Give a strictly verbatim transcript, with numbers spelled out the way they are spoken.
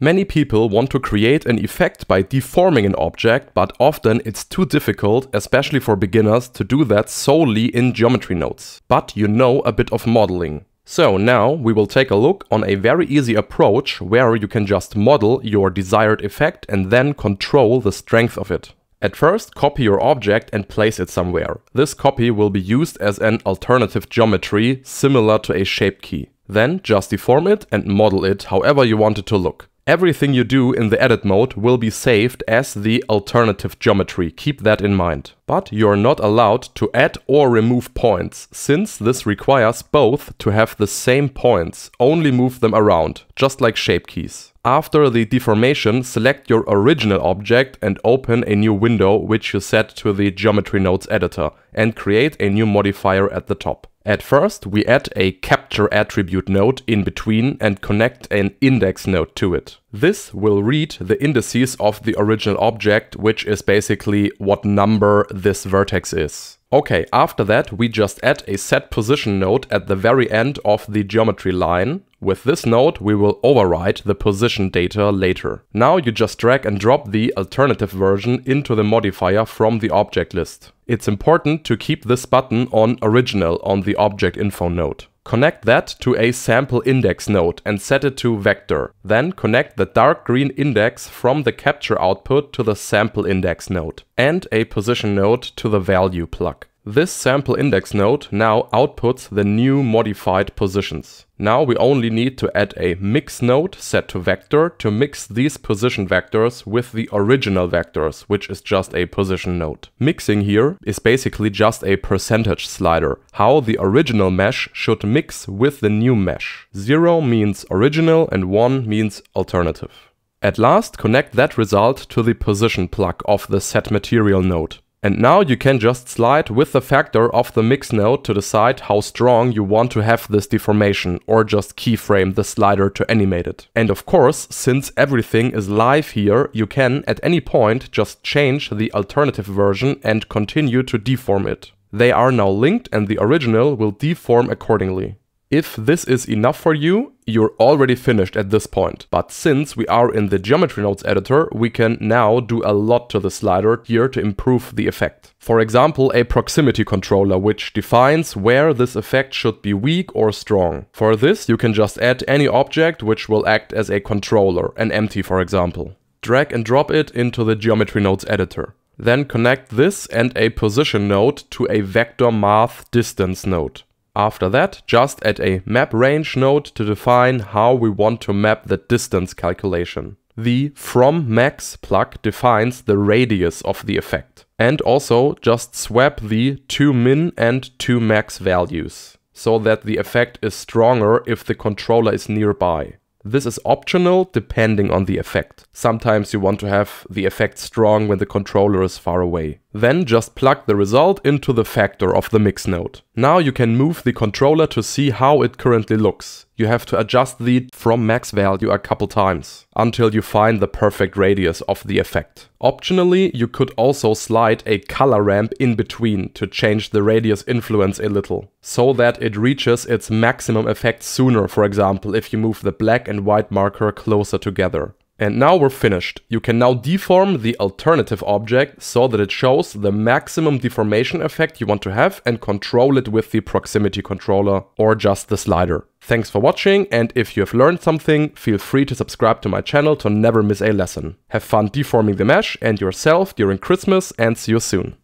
Many people want to create an effect by deforming an object, but often it's too difficult, especially for beginners, to do that solely in Geometry Nodes. But you know a bit of modeling. So now we will take a look on a very easy approach where you can just model your desired effect and then control the strength of it. At first, copy your object and place it somewhere. This copy will be used as an alternative geometry, similar to a shape key. Then just deform it and model it however you want it to look. Everything you do in the edit mode will be saved as the alternative geometry, keep that in mind. But you're not allowed to add or remove points, since this requires both to have the same points, only move them around, just like shape keys. After the deformation, select your original object and open a new window which you set to the Geometry Nodes editor, and create a new modifier at the top. At first, we add a capture attribute node in between and connect an index node to it. This will read the indices of the original object, which is basically what number this vertex is. Okay, after that, we just add a set position node at the very end of the geometry line. With this node, we will override the position data later. Now you just drag and drop the alternative version into the modifier from the object list. It's important to keep this button on original on the object info node. Connect that to a sample index node and set it to vector. Then connect the dark green index from the capture output to the sample index node and a position node to the value plug. This sample index node now outputs the new modified positions. Now we only need to add a mix node set to vector to mix these position vectors with the original vectors, which is just a position node. Mixing here is basically just a percentage slider, how the original mesh should mix with the new mesh. zero means original and one means alternative. At last, connect that result to the position plug of the set material node. And now you can just slide with the factor of the mix node to decide how strong you want to have this deformation, or just keyframe the slider to animate it. And of course, since everything is live here, you can at any point just change the alternative version and continue to deform it. They are now linked and the original will deform accordingly. If this is enough for you, you're already finished at this point. But since we are in the Geometry Nodes editor, we can now do a lot to the slider here to improve the effect. For example, a proximity controller which defines where this effect should be weak or strong. For this, you can just add any object which will act as a controller, an empty for example. Drag and drop it into the Geometry Nodes editor. Then connect this and a position node to a vector math distance node. After that, just add a map range node to define how we want to map the distance calculation. The from max plug defines the radius of the effect. And also just swap the to min and to max values, so that the effect is stronger if the controller is nearby. This is optional depending on the effect. Sometimes you want to have the effect strong when the controller is far away. Then just plug the result into the factor of the mix node. Now you can move the controller to see how it currently looks. You have to adjust the from max value a couple times until you find the perfect radius of the effect. Optionally, you could also slide a color ramp in between to change the radius influence a little, so that it reaches its maximum effect sooner, for example, if you move the black and white marker closer together. And now we're finished. You can now deform the alternative object so that it shows the maximum deformation effect you want to have and control it with the proximity controller or just the slider. Thanks for watching, and if you have learned something, feel free to subscribe to my channel to never miss a lesson. Have fun deforming the mesh and yourself during Christmas, and see you soon.